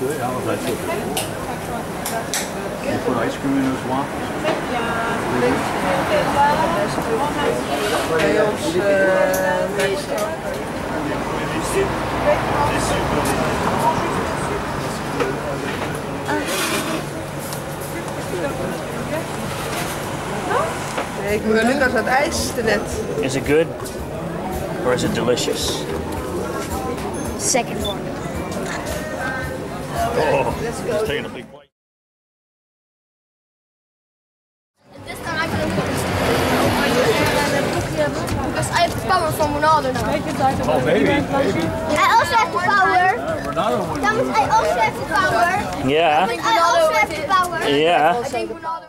good. I love that too. You put ice cream in those waffles? Ik ben nu aan het ijs net. Is it good or is it delicious? Second one. Oh, just taking a big bite. This time I can look because I have the power from Ronaldo now. Oh, maybe. I also have the power. Ronaldo. I also have the power. Yeah. I also have the power. Yeah. I think Ronaldo.